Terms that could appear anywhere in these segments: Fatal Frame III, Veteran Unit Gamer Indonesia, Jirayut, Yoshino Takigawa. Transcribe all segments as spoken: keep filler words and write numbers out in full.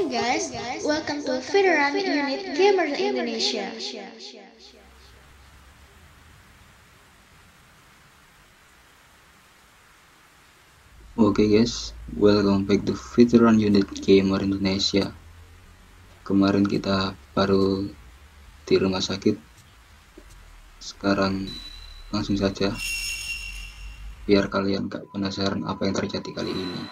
Oke okay guys, okay guys, welcome to Veteran Unit Gamer Indonesia. Oke okay guys, welcome back to Veteran Unit Gamer Indonesia. Kemarin kita baru di rumah sakit. Sekarang langsung saja, biar kalian gak penasaran apa yang terjadi kali ini.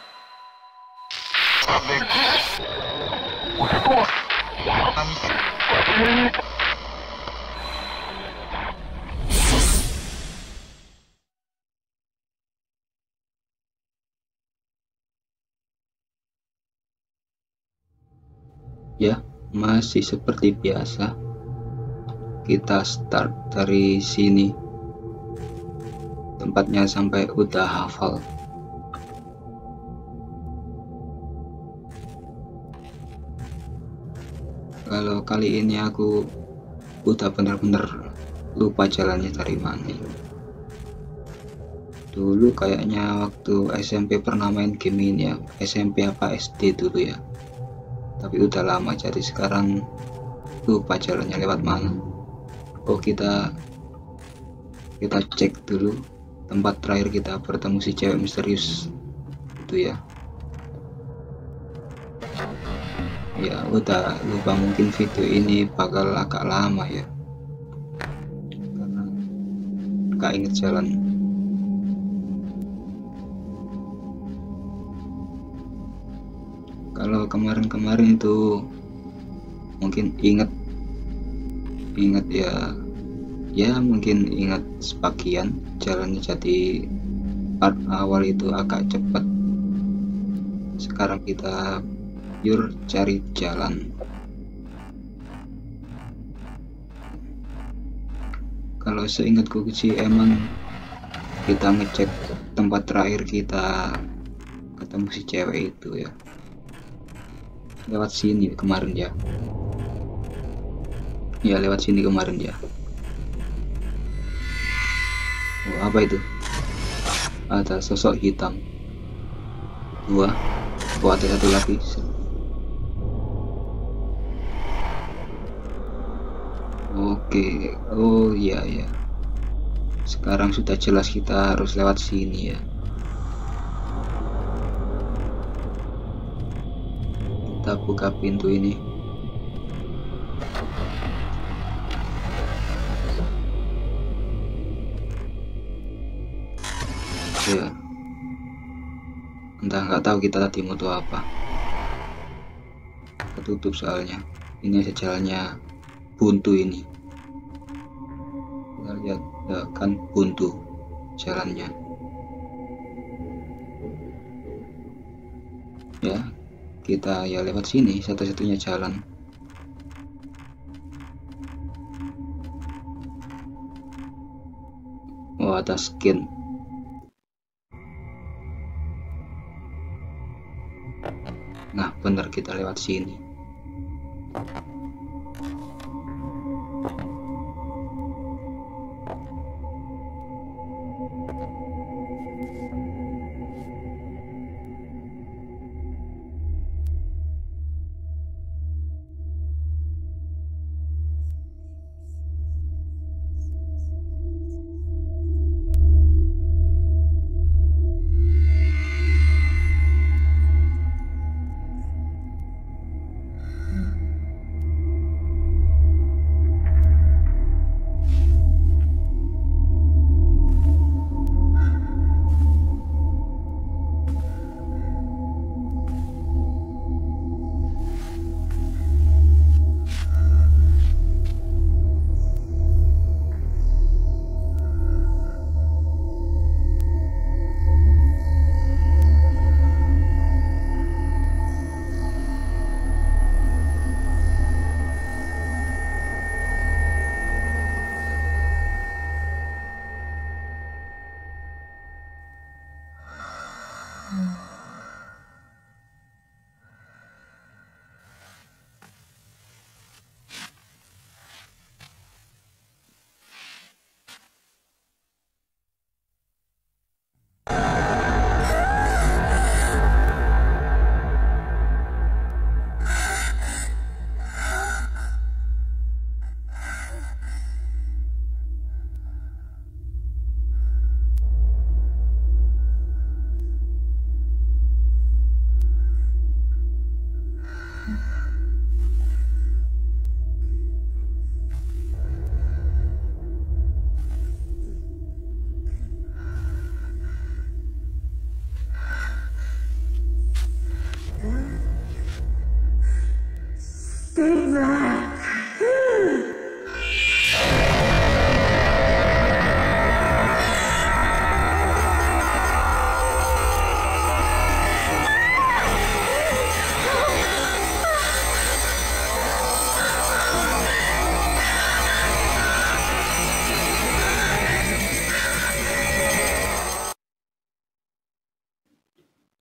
Ya, masih seperti biasa. Kita start dari sini. Tempatnya sampai udah hafal. Kalau kali ini aku udah bener-bener lupa jalannya dari mana. Dulu kayaknya waktu S M P pernah main game ini ya, S M P apa S D dulu ya. Tapi udah lama, jadi sekarang lupa jalannya lewat mana. Oh, kita kita cek dulu tempat terakhir kita bertemu si cewek misterius itu ya. Ya udah lupa, mungkin video ini bakal agak lama ya karena gak inget jalan. Kalau kemarin-kemarin itu mungkin inget inget ya ya mungkin inget sebagian jalannya, jadi part awal itu agak cepat. Sekarang kita yur cari jalan. Kalau seingatku sih emang kita ngecek tempat terakhir kita ketemu si cewek itu ya lewat sini kemarin ya ya lewat sini kemarin ya. Oh, apa itu? Ada sosok hitam dua. Oh, ada satu lagi. Oke, oh iya ya. Sekarang sudah jelas kita harus lewat sini ya. Kita buka pintu ini. Ya. Entah, nggak tahu kita tadi mau apa. Ketutup soalnya. Ini sejalannya buntu ini. Lihat ya, kan buntu jalannya ya, kita ya lewat sini satu-satunya jalan. Oh, atas skin. Nah bener, kita lewat sini.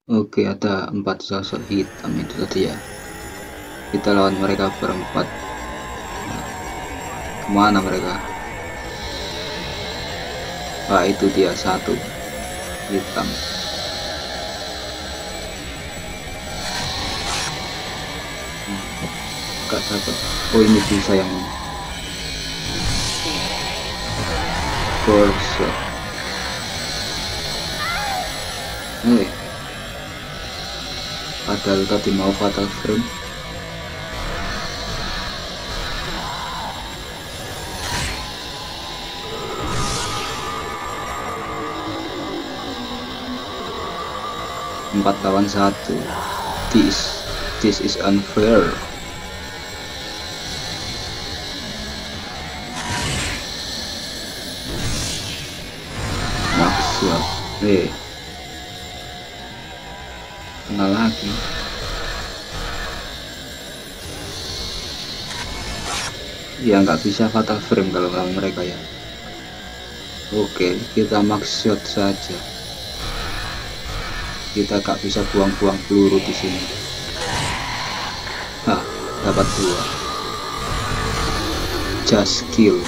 Oke, ada empat sosok hitam itu tadi ya. Kita lawan mereka berempat. Nah, kemana mereka? Ah, itu dia satu hitam. Gak dapat. Oh, ini bisa yang borsot. Oke. Padahal tadi mau fatal frame. empat lawan satu. This this is unfair. Maksud, eh, kenal lagi. Ya nggak bisa fatal frame kalau lawan mereka ya. Oke, kita maksud saja. Kita gak bisa buang-buang peluru di sini. Hah, dapat dua. Just kill.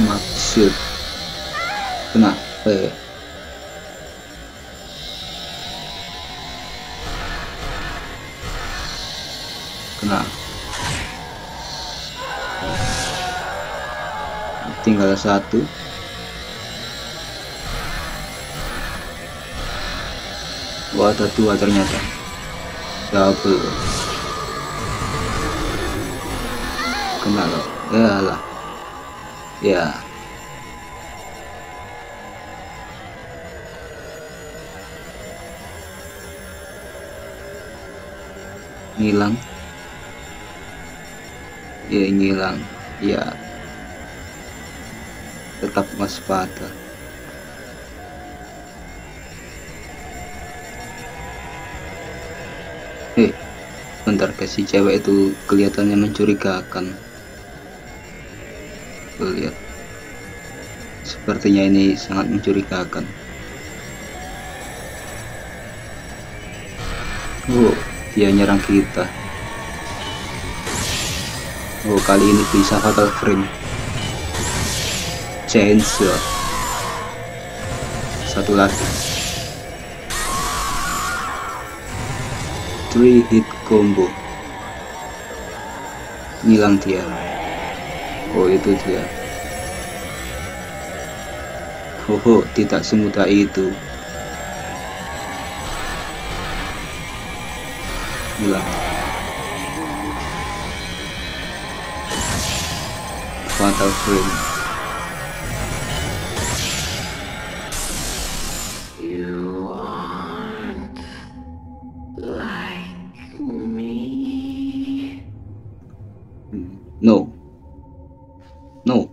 Maksud. Kena. Eh. Nah, tinggal satu. Wah, ada dua ternyata. Double. Kena loh. Yalah. Ya. Hilang. Ya, ngilang ya, tetap waspada. Eh, bentar, kasih cewek itu kelihatannya mencurigakan. Lihat, sepertinya ini sangat mencurigakan. Oh, dia nyerang kita. Oh, kali ini bisa fatal frame. Chainsaw. Satu lagi. Three hit combo. Hilang dia. Oh, itu dia. Oh, oh, tidak semudah itu. Hilang. Fatal frame. You aren't like me. No. No.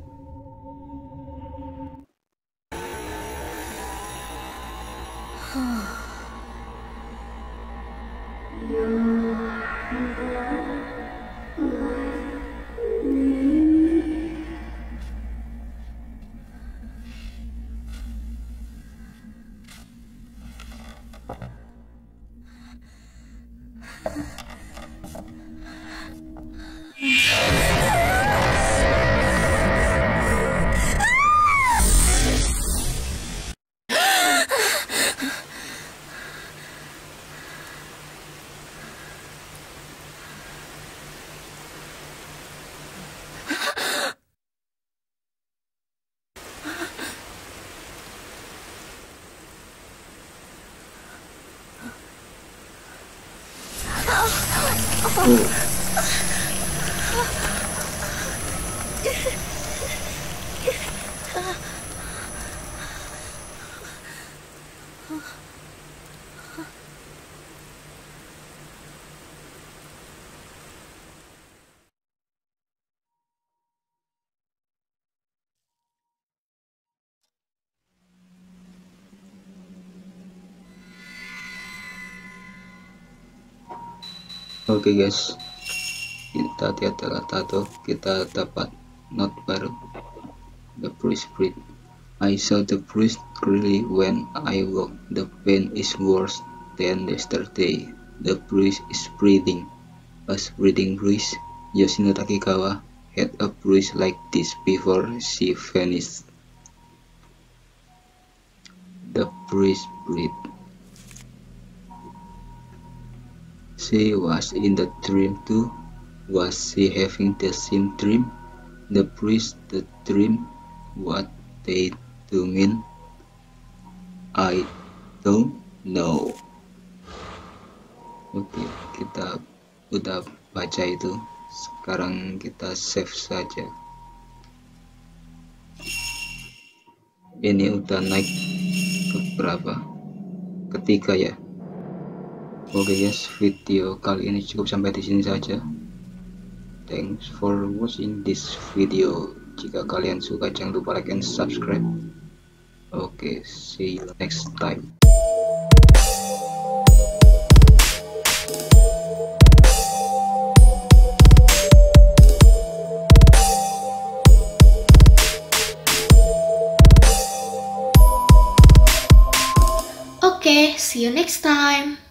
Oke okay guys, kita lihat tato, kita dapat not baru. The priest breed. I saw the priest clearly when I walk. The pain is worse than yesterday. The priest is breathing. A breathing priest. Yoshino Takigawa had a priest like this before she vanished. The priest breed. She was in the dream too. Was she having the same dream? The priest, the dream, what they do mean? I don't know. Oke, okay, kita udah baca itu. Sekarang kita save saja. Ini udah naik ke berapa? Ketiga ya. Oke okay guys, video kali ini cukup sampai di sini saja. Thanks for watching this video. Jika kalian suka, jangan lupa like and subscribe. Oke, okay, see you next time. Okay, see you next time.